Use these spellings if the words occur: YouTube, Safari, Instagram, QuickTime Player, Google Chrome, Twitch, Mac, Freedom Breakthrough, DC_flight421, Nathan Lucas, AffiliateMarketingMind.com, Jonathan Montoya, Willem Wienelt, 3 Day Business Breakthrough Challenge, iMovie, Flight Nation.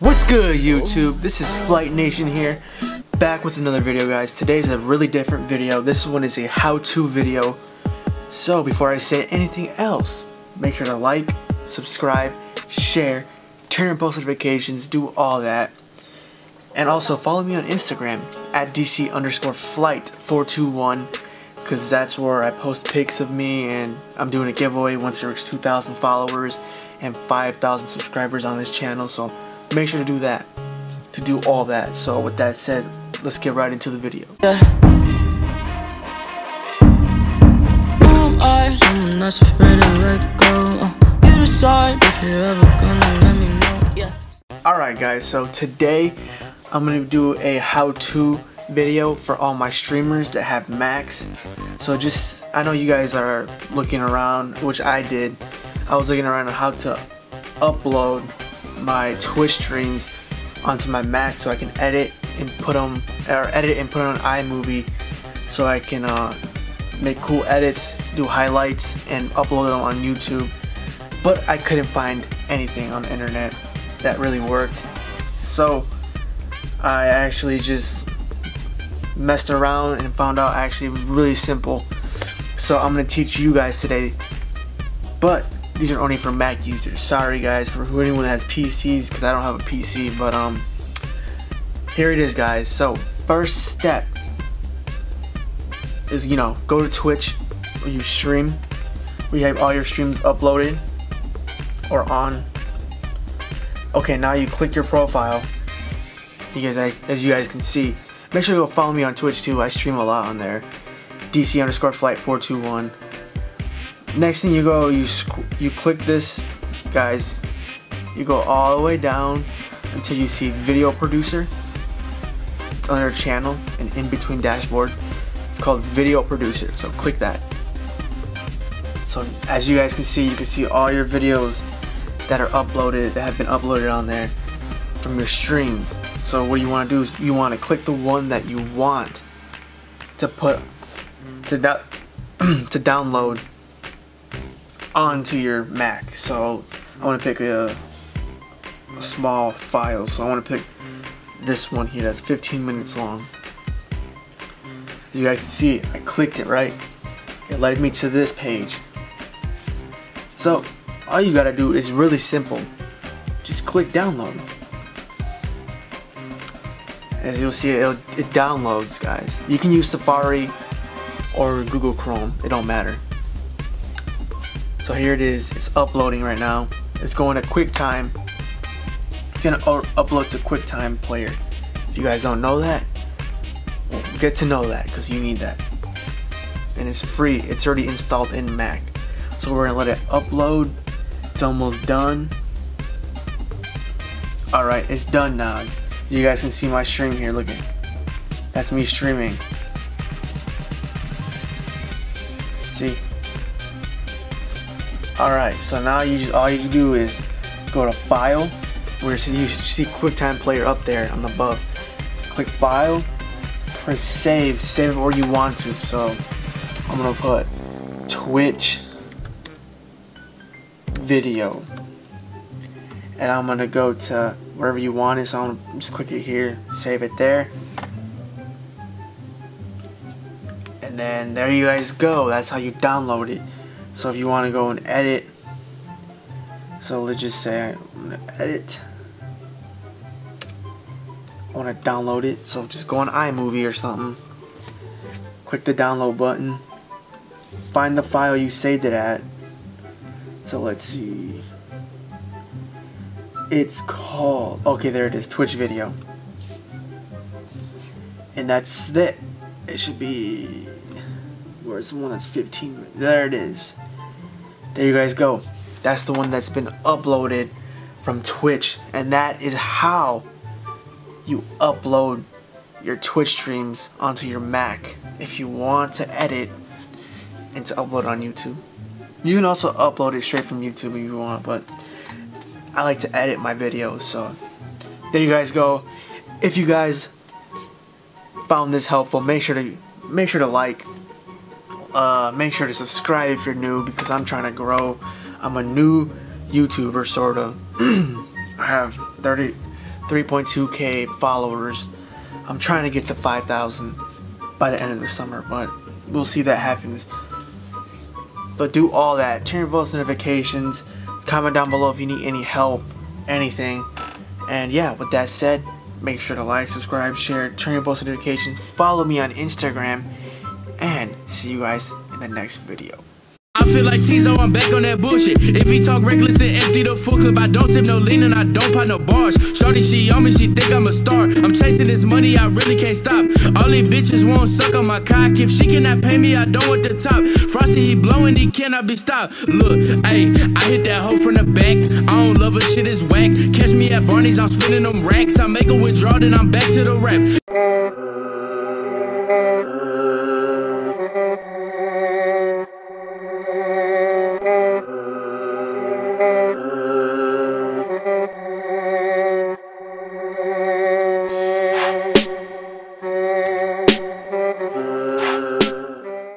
What's good, YouTube? This is Flight Nation here, back with another video, guys. Today's a really different video. This one is a how-to video. So before I say anything else, make sure to like, subscribe, share, turn on post notifications, do all that. And also follow me on Instagram at DC_flight421, because that's where I post pics of me, and I'm doing a giveaway once it reaches 2,000 followers and 5,000 subscribers on this channel. So make sure to do that, to do all that. So with that said, let's get right into the video. Alright guys, so today I'm going to do a how-to video for all my streamers that have Macs. So just, I know you guys are looking around, which I did. I was looking around on how to upload my Twitch streams onto my Mac so I can edit and put it on iMovie, so I can make cool edits, do highlights, and upload them on YouTube. But I couldn't find anything on the internet that really worked, so I actually just messed around and found out actually it was really simple. So I'm gonna teach you guys today, but these are only for Mac users. Sorry guys, for anyone that has PCs, because I don't have a PC, but here it is guys. So first step is, you know, go to Twitch where you stream, where you have all your streams uploaded or on. Okay, now you click your profile. You guys, as you guys can see, make sure you go follow me on Twitch too. I stream a lot on there. DC_flight421. Next thing you go, you click this, guys. You go all the way down until you see video producer. It's under channel and in between dashboard. It's called video producer, so click that. So as you guys can see, you can see all your videos that are uploaded, that have been uploaded on there from your streams. So what you want to do is you want to click the one that you want to put to download onto your Mac. So I want to pick a small file, so I want to pick this one here that's 15 minutes long. As you guys can see, I clicked it, right? It led me to this page. So all you gotta do is really simple, just click download. As you'll see, it downloads, guys. You can use Safari or Google Chrome, it don't matter. So here it is, it's uploading right now. It's going to QuickTime. It's gonna upload to QuickTime Player. If you guys don't know that, get to know that, because you need that. And it's free, it's already installed in Mac. So we're gonna let it upload. It's almost done. Alright, it's done now. You guys can see my stream here, look at it. That's me streaming. See? Alright, so now you just, all you do is go to File, where you see QuickTime Player up there on the above. Click File, press Save, save it where you want to. So I'm gonna put Twitch video, and I'm gonna go to wherever you want it. So I'm gonna just click it here, save it there, and then there you guys go. That's how you download it. So if you want to go and edit, so let's just say I'm going to edit, I want to download it, so just go on iMovie or something, click the download button, find the file you saved it at. So let's see, it's called, okay, there it is, Twitch video, and that's it. It should be, where's the one that's 15 minutes? There it is. There you guys go. That's the one that's been uploaded from Twitch, and that is how you upload your Twitch streams onto your Mac if you want to edit and to upload on YouTube. You can also upload it straight from YouTube if you want, but I like to edit my videos. So there you guys go. If you guys found this helpful, make sure to like, make sure to subscribe if you're new, because I'm trying to grow. I'm a new YouTuber, sorta. I have 30 3.2K followers. I'm trying to get to 5,000 by the end of the summer, but we'll see that happens. But do all that. Turn your post notifications. Comment down below if you need any help, anything. And yeah, with that said, make sure to like, subscribe, share, turn your post notifications, follow me on Instagram, and see you guys in the next video. I feel like Tizo, I'm back on that bullshit. If he talk reckless, then empty the full clip. I don't sip no lean and I don't pop no bars. Shorty, she on me, she think I'm a star. I'm chasing this money, I really can't stop. All these bitches won't suck on my cock. If she cannot pay me, I don't want the top. Frosty, he blowing, he cannot be stopped. Look, ayy, I hit that hoe from the back. I don't love her, shit is whack. Catch me at Barney's, I'm spinning them racks. I make a withdrawal, then I'm back to the rap.